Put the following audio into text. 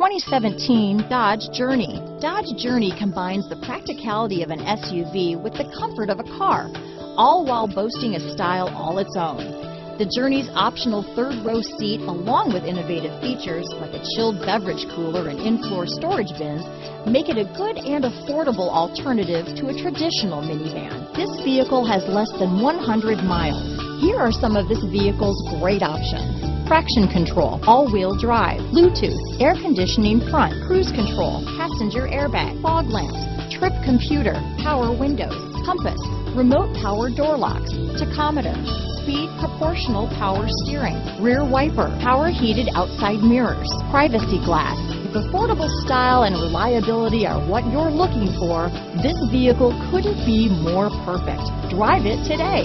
2017 Dodge Journey. Dodge Journey combines the practicality of an SUV with the comfort of a car, all while boasting a style all its own. The Journey's optional third-row seat, along with innovative features like a chilled beverage cooler and in-floor storage bins, make it a good and affordable alternative to a traditional minivan. This vehicle has less than 100 miles. Here are some of this vehicle's great options: traction control, all-wheel drive, Bluetooth, air conditioning front, cruise control, passenger airbag, fog lamps, trip computer, power windows, compass, remote power door locks, tachometer, speed proportional power steering, rear wiper, power heated outside mirrors, privacy glass. If affordable style and reliability are what you're looking for, this vehicle couldn't be more perfect. Drive it today.